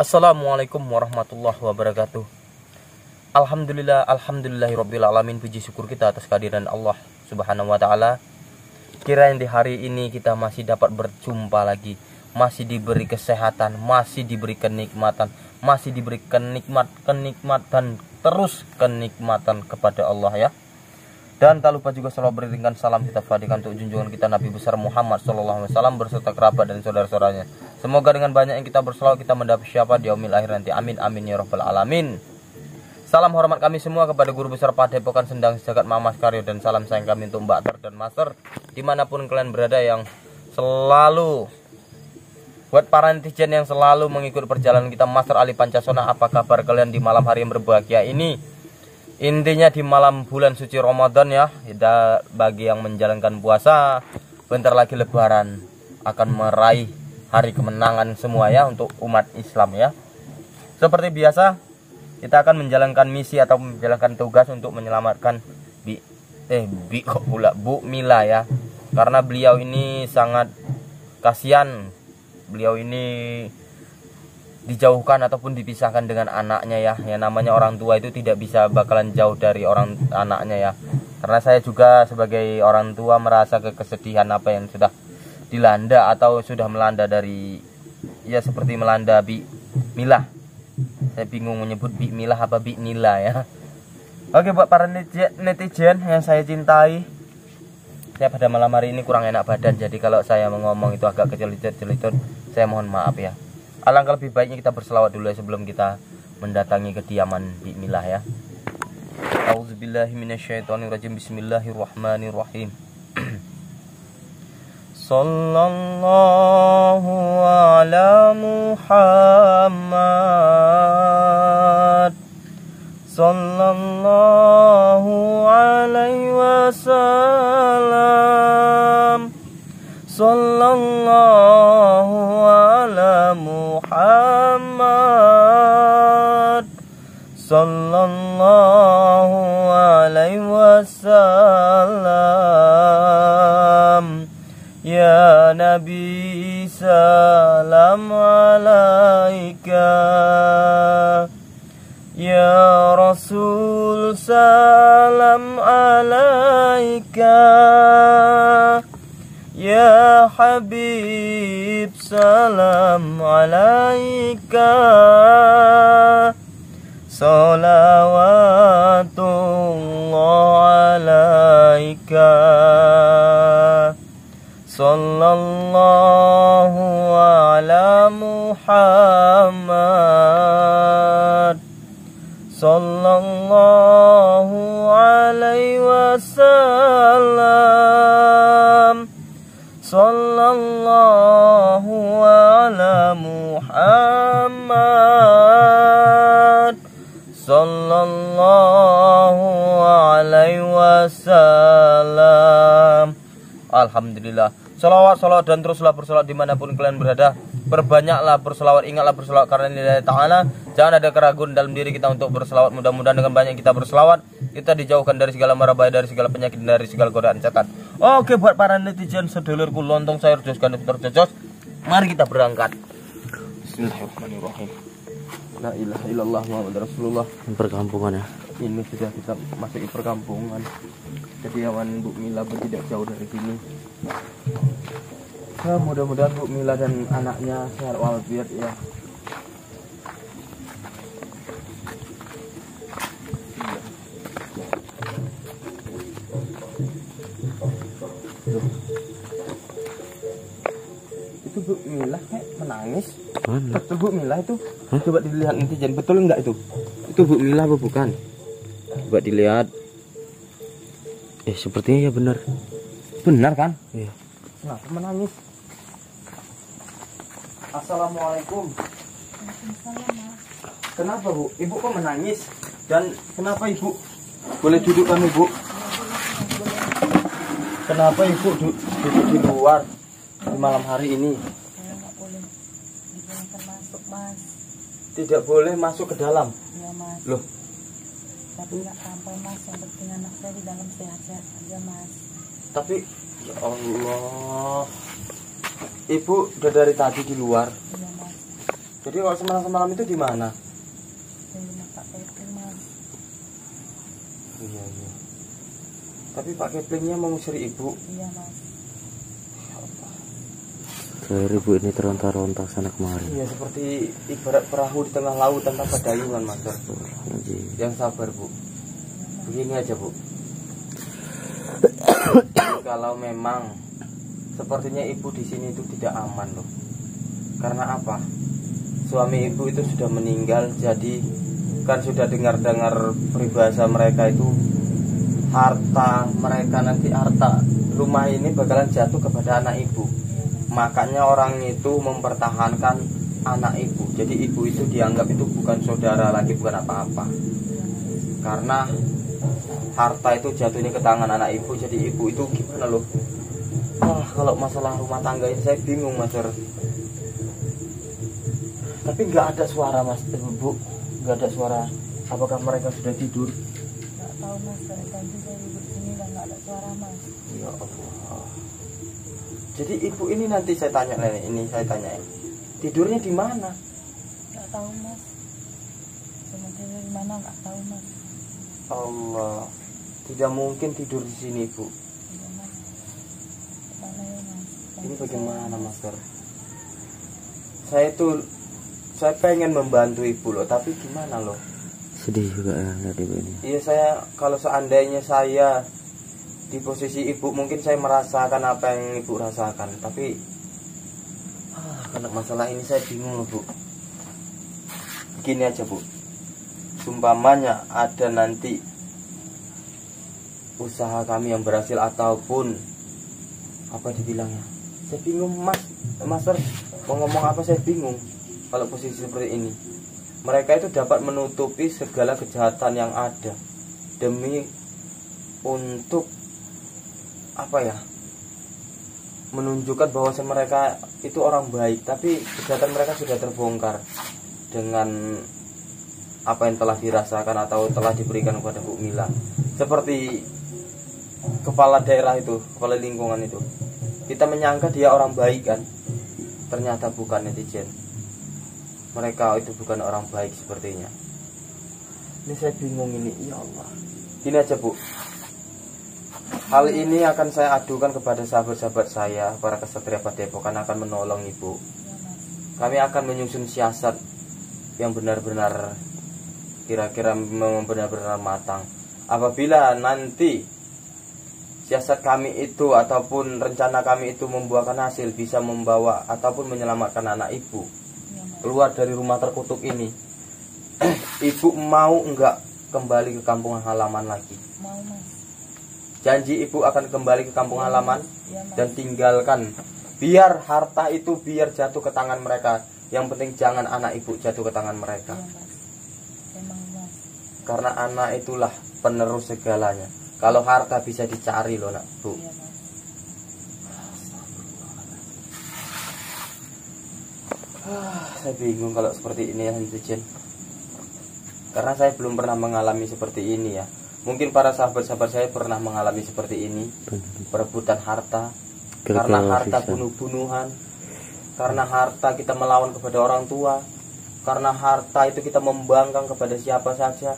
Assalamualaikum warahmatullahi wabarakatuh. Alhamdulillah, alhamdulillahirabbil alamin. Puji syukur kita atas kehadiran Allah Subhanahu wa taala. Kiranya di hari ini kita masih dapat berjumpa lagi, masih diberi kesehatan, masih diberi kenikmatan, masih diberi kenikmatan terus kenikmatan kepada Allah ya. Dan tak lupa juga selalu beriringan salam kita fadhikan untuk junjungan kita Nabi besar Muhammad sallallahu alaihi wasallam berserta kerabat dan saudara-saudaranya. Semoga dengan banyak yang kita berselawat kita mendapat syafaat di yaumil akhir nanti. Amin amin ya rabbal alamin. Salam hormat kami semua kepada guru besar Padepokan Sendang Sejagat Mamaz Karyo, dan salam sayang kami untuk Mbak Ter dan Master dimanapun kalian berada, yang selalu buat para netizen yang selalu mengikuti perjalanan kita. Master Ali Pancasona, apa kabar kalian di malam hari yang berbahagia ini? Intinya di malam bulan suci Ramadan ya, kita bagi yang menjalankan puasa, bentar lagi Lebaran akan meraih hari kemenangan semua ya untuk umat Islam ya. Seperti biasa kita akan menjalankan misi atau menjalankan tugas untuk menyelamatkan Bu Mila ya. Karena beliau ini sangat kasihan. Beliau ini dijauhkan ataupun dipisahkan dengan anaknya ya. Yang namanya orang tua itu tidak bisa bakalan jauh dari orang anaknya ya. Karena saya juga sebagai orang tua merasa kesedihan apa yang sudah dilanda atau sudah melanda dari ya, seperti melanda Bu Mila. Saya bingung menyebut Bu Mila apa Bu Mila ya. Oke, buat para netizen yang saya cintai, saya pada malam hari ini kurang enak badan, jadi kalau saya ngomong itu agak kecelit-celit, saya mohon maaf ya. Alangkah lebih baiknya kita berselawat dulu ya sebelum kita mendatangi kediaman Bu Mila ya. Auzubillahi minasyaitonirrajim. Bismillahirrahmanirrahim. Sallallahu ala Muhammad, sallallahu alaihi wasallam, sallallahu ala Muhammad, sallallahu alaihi wasallam. Ya Nabi salam alaika, ya Rasul salam alaika, ya Habib salam alaika, salawatullah alaika, sallallahu ala Muhammad, sallallahu alaihi wasallam, sallallahu ala Muhammad, sallallahu alaihi wasallam. Alhamdulillah. Salawat dan teruslah bersolawat dimanapun kalian berada. Perbanyaklah bersolawat, ingatlah bersolawat karena nilai ta'ala. Jangan ada keraguan dalam diri kita untuk bersolawat. Mudah-mudahan dengan banyak kita bersolawat, kita dijauhkan dari segala mara bahaya, dari segala penyakit, dari segala godaan setan. Oke, buat para netizen sedulurku lontong sayur jos gandum terjejos, mari kita berangkat. Bismillahirrahmanirrahim. La ilaha illallah Muhammadur Rasulullah. Perkampungan ya. Ini sudah kita masuk perkampungan. Kediaman Bu Mila pun tidak jauh dari sini. Nah, mudah-mudahan Bu Mila dan anaknya sehat walafiat ya. Itu Bu Mila kayak menangis. Mana? Betul Bu Mila itu? Hah? Coba dilihat netizen, betul enggak itu? Itu Bu Mila apa bukan? Coba dilihat. Sepertinya ya benar. Benar kan? Iya. Kenapa menangis? Assalamualaikum. Waalaikumsalam. Kenapa Bu? Ibu kok menangis? Dan kenapa Ibu? Boleh duduk kan Ibu? Kenapa Ibu duduk di luar di malam hari ini? Ya, nggak boleh. Dibolehkan masuk, Mas. Tidak boleh masuk ke dalam? Iya, Mas. Loh. Tapi nggak apa-apa, Mas. Yang penting anak saya di dalam sehat-sehat aja, Mas. Tapi ya Allah, Ibu udah dari tadi di luar. Iya, Mas. Jadi kalau semalam itu gimana? Di rumah Pak Kepling, Mas. Iya, iya. Tapi Pak Keplingnya mengusir Ibu? Iya, Mas. Akhirnya Ibu ini teronta-ronta sana kemari. Iya, seperti ibarat perahu di tengah laut tanpa pedayungan, Mas. Yang sabar, Bu. Begini aja, Bu. Kalau memang sepertinya Ibu di sini itu tidak aman, loh. Karena apa? Suami Ibu itu sudah meninggal, jadi kan sudah dengar-dengar peribahasa mereka itu harta mereka nanti, harta rumah ini bakalan jatuh kepada anak Ibu. Makanya orang itu mempertahankan anak Ibu. Jadi Ibu itu dianggap itu bukan saudara lagi, bukan apa-apa. Karena harta itu jatuhnya ke tangan anak Ibu, jadi Ibu itu gimana, loh. Wah, kalau masalah rumah tangga ini saya bingung, Mas. Tapi nggak ada suara, Mas, Bu, nggak ada suara. Apakah mereka sudah tidur? Nggak tahu, Mas. Dari tadi saya duduk sini dan nggak ada suara, Mas. Ya Allah. Jadi Ibu ini nanti saya tanya, Nenek ini saya tanyain, tidurnya di mana? Nggak tahu, Mas. Tidurnya di mana nggak tahu, Mas. Allah, tidak mungkin tidur di sini, Bu. Iya, Mas. Mana ya, Mas? Tanya ini bagaimana, Mas? Saya pengen membantu Ibu, loh, tapi gimana, loh? Sedih juga ya lihat Ibu ini. Iya, saya kalau seandainya saya di posisi Ibu mungkin saya merasakan apa yang Ibu rasakan, tapi karena masalah ini saya bingung, loh, Bu. Begini aja, Bu. Sumpamanya ada nanti usaha kami yang berhasil ataupun apa dibilangnya. Saya bingung, Mas. Master mau ngomong apa saya bingung. Kalau posisi seperti ini, mereka itu dapat menutupi segala kejahatan yang ada demi untuk apa ya, menunjukkan bahwa mereka itu orang baik. Tapi kejahatan mereka sudah terbongkar dengan apa yang telah dirasakan atau telah diberikan kepada Bu Mila. Seperti kepala daerah itu, kepala lingkungan itu, kita menyangka dia orang baik, kan, ternyata bukan, netizen. Mereka itu bukan orang baik sepertinya. Ini saya bingung ini, ya Allah. Ini aja, Bu. Hal ini akan saya adukan kepada sahabat-sahabat saya, para kesatria Padepokan akan menolong Ibu. Kami akan menyusun siasat yang benar-benar, kira-kira benar-benar matang. Apabila nanti siasat kami itu ataupun rencana kami itu membuahkan hasil, bisa membawa ataupun menyelamatkan anak Ibu keluar dari rumah terkutuk ini, Ibu mau enggak kembali ke kampung halaman lagi? Mau, Mas. Janji Ibu akan kembali ke kampung halaman, ya, dan tinggalkan. Biar harta itu biar jatuh ke tangan mereka. Yang penting jangan anak Ibu jatuh ke tangan mereka. Ya, Mas. Emang, Mas. Karena anak itulah penerus segalanya. Kalau harta bisa dicari, loh, Nak, Bu. Ya, Mas. Saya bingung kalau seperti ini, ya, netizen. Karena saya belum pernah mengalami seperti ini, ya. Mungkin para sahabat-sahabat saya pernah mengalami seperti ini, perebutan harta, karena harta bunuh-bunuhan, karena harta kita melawan kepada orang tua, karena harta itu kita membangkang kepada siapa saja.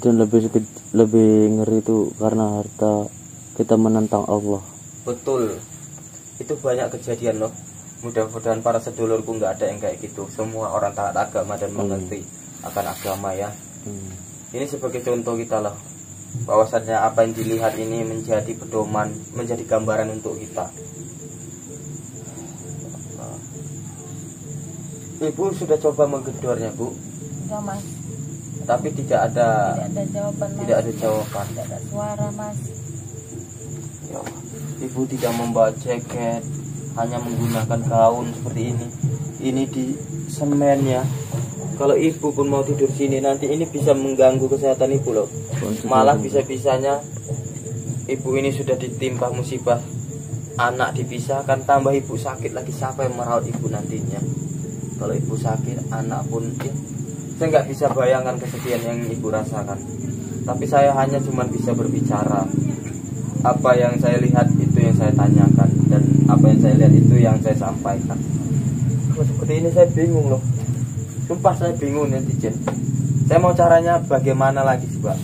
Dan lebih ngeri itu karena harta kita menentang Allah. Betul. Itu banyak kejadian, loh. Mudah-mudahan para sedulurku nggak ada yang kayak gitu. Semua orang taat agama dan mengerti akan agama, ya. Ini sebagai contoh kita, loh, bahwasannya apa yang dilihat ini menjadi pedoman, menjadi gambaran untuk kita. Ibu sudah coba menggedornya, Bu? Enggak, Mas. Tapi tidak ada jawaban, Mas. Tidak ada jawaban. Tidak ada suara, Mas. Ya, Ibu tidak membawa jaket, hanya menggunakan gaun seperti ini. Ini di semen, ya. Kalau Ibu pun mau tidur sini nanti ini bisa mengganggu kesehatan Ibu, loh. Malah bisa-bisanya Ibu ini sudah ditimpa musibah, anak dipisahkan, tambah Ibu sakit lagi. Siapa yang merawat Ibu nantinya? Kalau Ibu sakit, anak pun ya. Saya nggak bisa bayangkan kesedihan yang Ibu rasakan. Tapi saya hanya cuman bisa berbicara. Apa yang saya lihat itu yang saya tanyakan, dan apa yang saya lihat itu yang saya sampaikan. seperti ini saya bingung loh. Sumpah saya bingung netizen. Saya mau caranya bagaimana lagi sih Pak?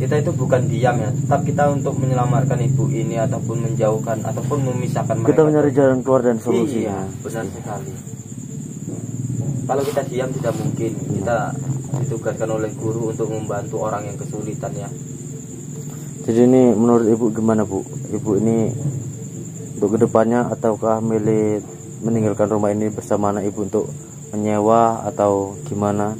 Kita itu bukan diam ya, tetap kita untuk menyelamatkan ibu ini ataupun menjauhkan ataupun memisahkan mereka. Kita mencari jalan keluar dan solusi. Iya, benar sekali. Kalau kita diam tidak mungkin. Kita ditugaskan oleh guru untuk membantu orang yang kesulitan ya. Jadi ini menurut ibu gimana bu? Ibu ini untuk kedepannya ataukah milih meninggalkan rumah ini bersama anak ibu untuk menyewa atau gimana?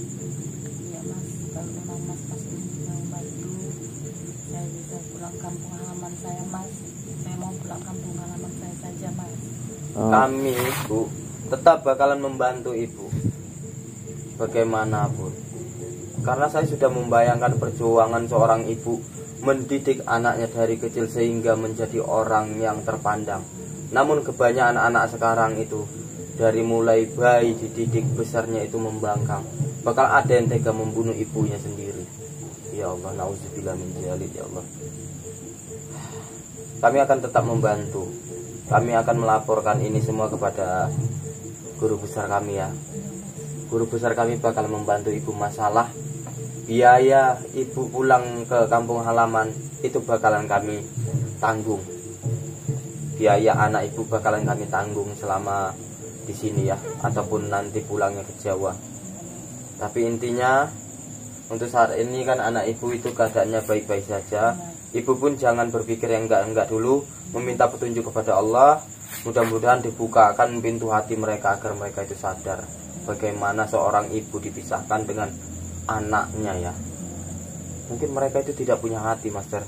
Kami Bu tetap bakalan membantu ibu bagaimanapun, karena saya sudah membayangkan perjuangan seorang ibu mendidik anaknya dari kecil sehingga menjadi orang yang terpandang. Namun kebanyakan anak sekarang itu dari mulai bayi dididik besarnya itu membangkang. Bakal ada yang tega membunuh ibunya sendiri. Ya Allah, na'udzubillah min dzalik ya Allah. Kami akan tetap membantu. Kami akan melaporkan ini semua kepada guru besar kami ya. Guru besar kami bakal membantu ibu masalah biaya ibu pulang ke kampung halaman itu bakalan kami tanggung. Biaya anak ibu bakalan kami tanggung selama di sini ya, ataupun nanti pulangnya ke Jawa. Tapi intinya untuk saat ini kan anak ibu itu keadaannya baik-baik saja. Ibu pun jangan berpikir yang enggak-enggak dulu, meminta petunjuk kepada Allah. Mudah-mudahan dibukakan pintu hati mereka agar mereka itu sadar bagaimana seorang ibu dipisahkan dengan anaknya ya. Mungkin mereka itu tidak punya hati Master.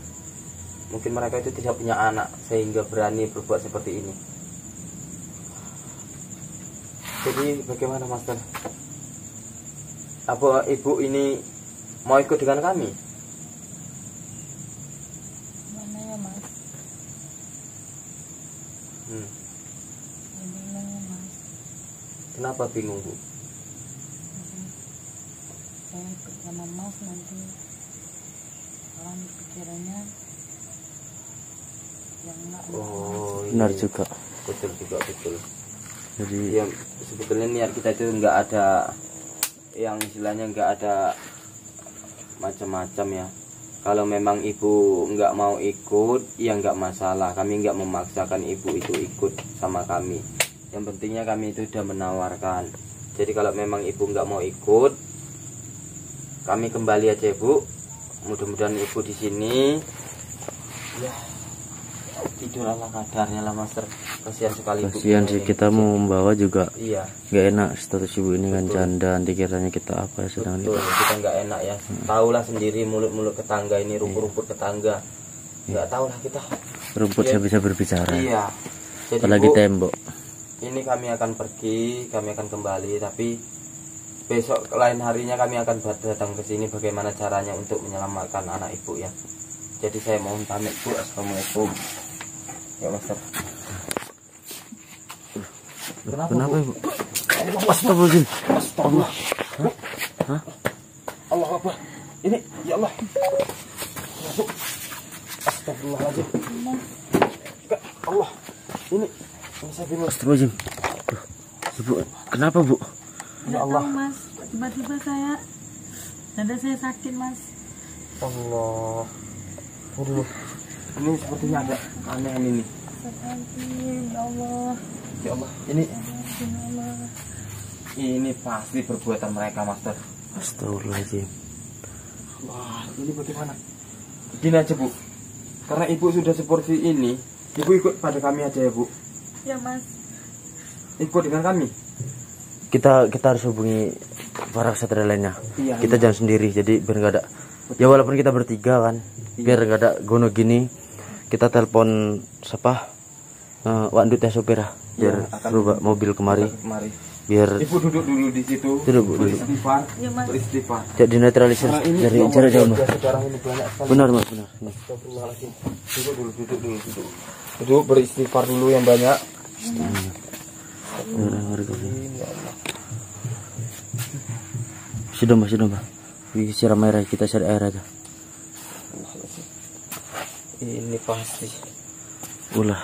Mungkin mereka itu tidak punya anak sehingga berani berbuat seperti ini. Jadi bagaimana Master? Apa ibu ini mau ikut dengan kami? Mana ya Mas? Bingung ya Mas. Kenapa bingung Bu? Saya ikut sama Mas nanti orang pikirannya yang enggak. Oh, benar juga. Betul juga, betul. Jadi ya, sebetulnya niat kita itu enggak ada yang istilahnya enggak ada macam-macam ya. Kalau memang ibu enggak mau ikut, ya enggak masalah. Kami enggak memaksakan ibu itu ikut sama kami. Yang pentingnya kami itu sudah menawarkan. Jadi kalau memang ibu enggak mau ikut, kami kembali aja ibu, mudah-mudahan ibu di sini ya tidur ala kadarnya lah Master. Kasihan sekali ibu. Kasihan sih kita mau membawa juga. Iya. Gak enak status ibu ini kan janda, nanti kiranya kita apa ya sedang. Betul. Kita nggak enak ya. Taulah sendiri mulut-mulut tetangga ini, rumput-rumput tetangga. Nggak tahu lah kita. Rumput saya bisa berbicara. Iya. Jadi, apalagi bu, tembok. Ini kami akan pergi, kami akan kembali, tapi besok lain harinya kami akan datang ke sini bagaimana caranya untuk menyelamatkan anak ibu ya. Jadi saya mohon pamit Bu. Assalamualaikum. Ya Master. Kenapa Ibu? Astagfirullahaladzim. Astagfirullah. Hah? Allah Akbar. Ini ya Allah. Masuk. Astagfirullahaladzim. Allah. Ini saya bingung. Astagfirullahaladzim. Ibu, kenapa Bu? Ya Allah. Tahu, Mas, tiba-tiba saya dada saya sakit Mas. Allah. Aduh. Ini sepertinya ada aneh ini. Ya Allah. Ya Allah. Ini. Ini pasti perbuatan mereka Master. Astagfirullahaladzim. Wah, ini bagaimana? Begini aja Bu. Karena ibu sudah seperti ini, ibu ikut pada kami aja ya Bu. Ya Mas. Ikut dengan kami. Kita harus hubungi para kesatria lainnya. Iya, kita iya. Jangan sendiri, jadi biar nggak ada. Betul. Ya walaupun kita bertiga kan, iya. Biar nggak ada gono gini. Kita telepon siapa? Wandut ya supir lah. Biar berubah iya, mobil kemari. Biar. Ibu duduk dulu di situ. Duduk Bu. Beristighfar. Jadi netralisir dari cara jauh. Benar Mas, benar. Duduk dulu. Duduk beristighfar dulu yang banyak. Sudah mbak. Siram air, kita cari air aja. Ini pasti. Ulah.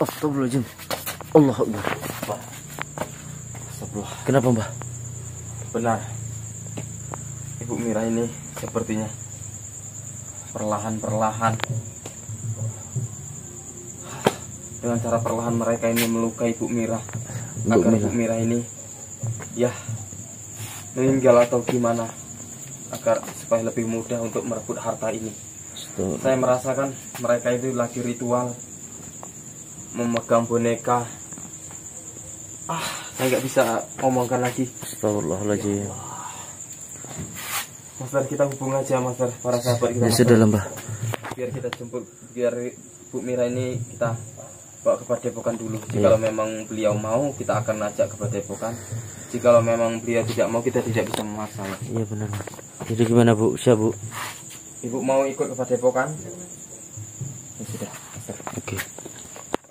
Astagfirullahaladzim. Allah Akbar. Astagfirullah. Kenapa Mbah? Benar, Ibu Mirah ini sepertinya perlahan-perlahan, dengan cara perlahan mereka ini melukai Ibu Mirah, agar Ibu Mirah ini ya meninggal atau gimana, agar supaya lebih mudah untuk merebut harta ini. Setelah. Saya merasakan mereka itu lagi ritual memegang boneka. Saya nggak bisa ngomongkan lagi. Astagfirullahaladzim. Ya. Master, kita hubung aja Master, para sahabat kita. Ya sudah lah Mbah. Biar kita jemput, biar Bu Mirah ini kita bawa ke Padepokan dulu. Jikalau memang beliau mau, kita akan ajak ke Padepokan. Jikalau memang beliau tidak mau, kita tidak bisa memaksa. Iya benar. Jadi gimana Bu? Siap Bu? Ibu mau ikut ke Padepokan? Ya sudah. Oke.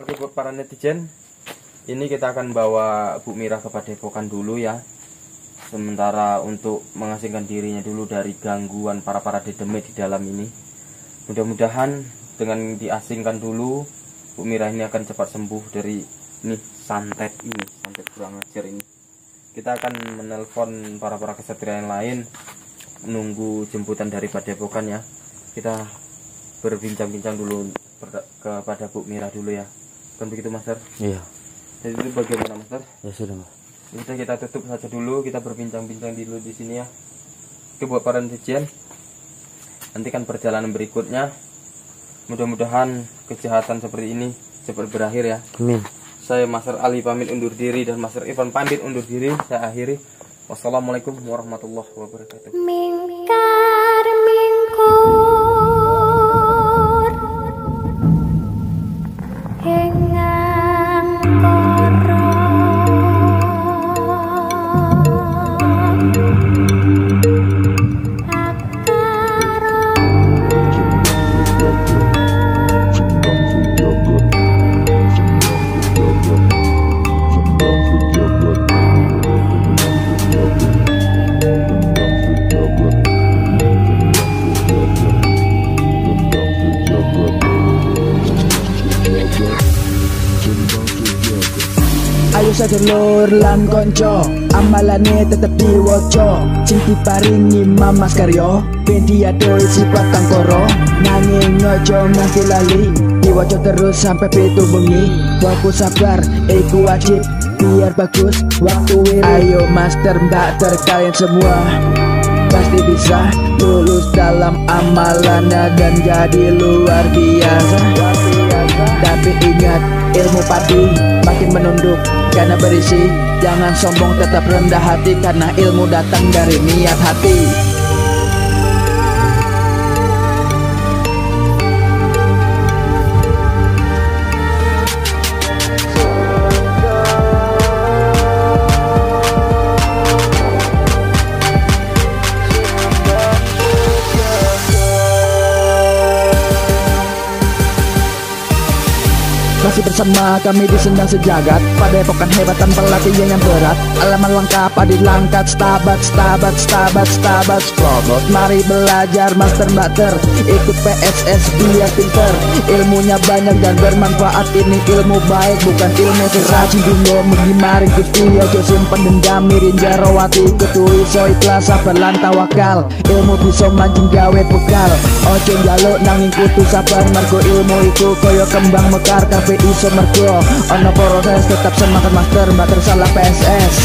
Oke buat para netizen, ini kita akan bawa Bu Mirah ke Padepokan dulu ya. Sementara untuk mengasingkan dirinya dulu dari gangguan para dedemit di dalam ini. Mudah-mudahan dengan diasingkan dulu, Bu Mirah ini akan cepat sembuh dari ini, santet kurang ajar ini. Kita akan menelpon para kesatria yang lain, menunggu jemputan dari Padepokan ya. Kita berbincang-bincang dulu kepada Bu Mirah dulu ya. Kan begitu Master? Iya. Jadi itu bagaimana Master? Ya sudah Mas. Jadi kita tutup saja dulu, kita berbincang-bincang dulu di sini ya. Oke buat para netizen, nantikan perjalanan berikutnya. Mudah-mudahan kejahatan seperti ini cepat berakhir ya. Amin. Saya Master Ali pamit undur diri dan Master Ivan Pandit undur diri. Saya akhiri. Wassalamualaikum warahmatullahi wabarakatuh. Mingkar mingkur hengang koro. Sedulur lan konco, amalane tetep diwoco. Cinti paringi Mamaz Karyo, ben diadoi sifat kang koro. Nanging ojo mesti lali, diwoco terus sampai pitu bengi. Fokus sabar, iku wajib, biar bagus waktu wiri. Ayo Master Mbak terkalian semua, pasti bisa lulus dalam amalannya dan jadi luar biasa. Tapi ingat ilmu padi makin menunduk karena berisi. Jangan sombong tetap rendah hati, karena ilmu datang dari niat hati. Masih bersama kami di Sendang Sejagat, Padepokan hebat tanpa latihan yang berat. Alaman lengkap, adil langkat, stabat Sprogot, mari belajar Master Master. Ikut PSS biar pinter, ilmunya banyak dan bermanfaat. Ini ilmu baik bukan ilmu seracun. Dungo mengimarin kiti, ojo simpen dendam, mirin jarawati. Ketui so ikhlas, sabarlan tawakal. Ilmu bisa mancing gawe bekal, ojo jaluk nanging kutu sabar. Mergo ilmu itu koyo kembang mekar, kafe iso mergo ono proses. Tetap semangat Master Mbak, tersalah PSS.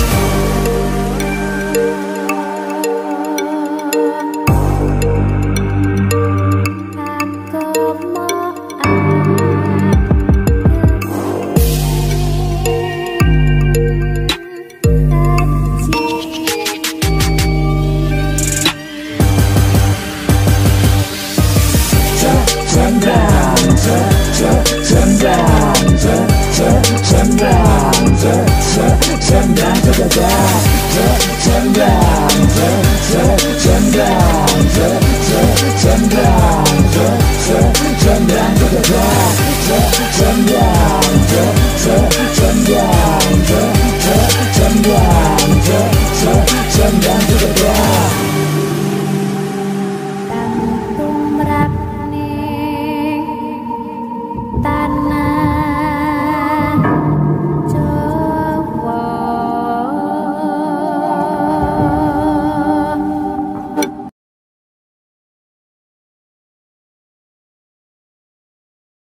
Sendang sejagat.